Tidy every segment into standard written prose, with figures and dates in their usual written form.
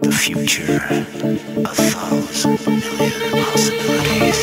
The future, 1,000 million possibilities.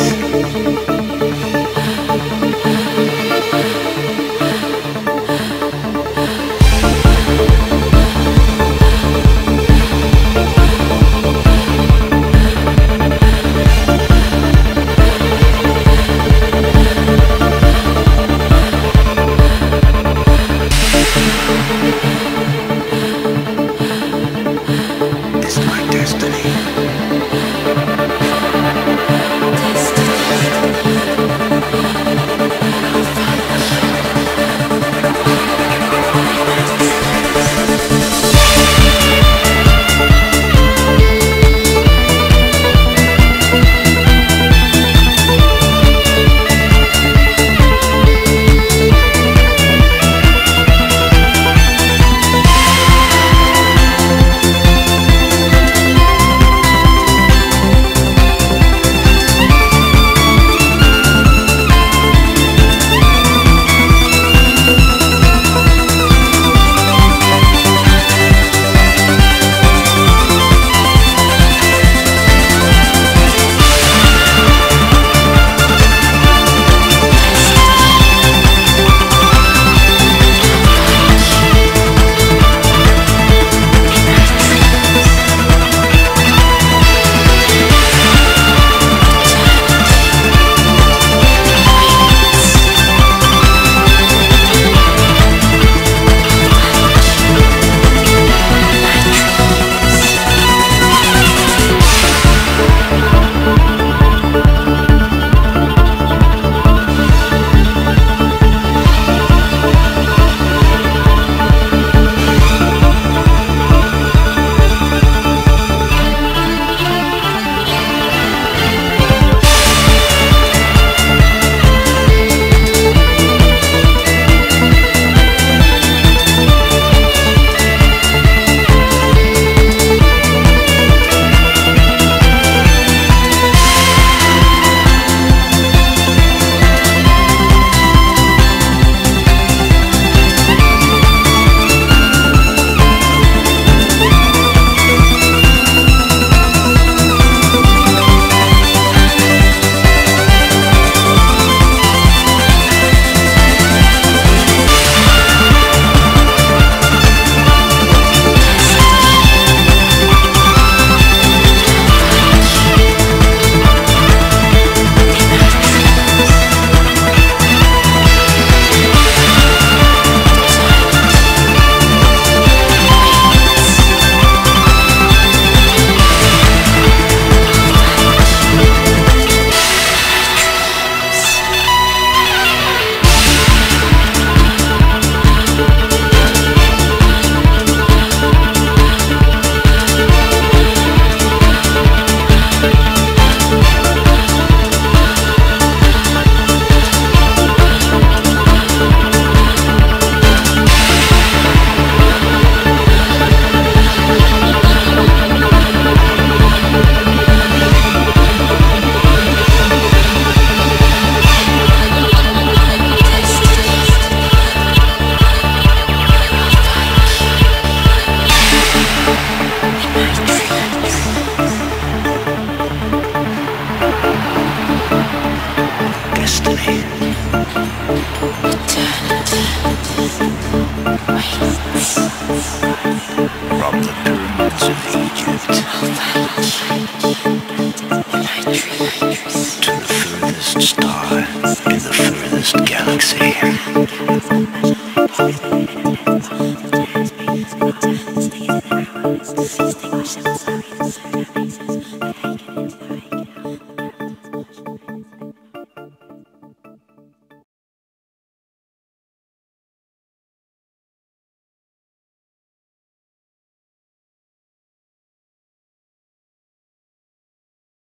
Star in the furthest galaxy.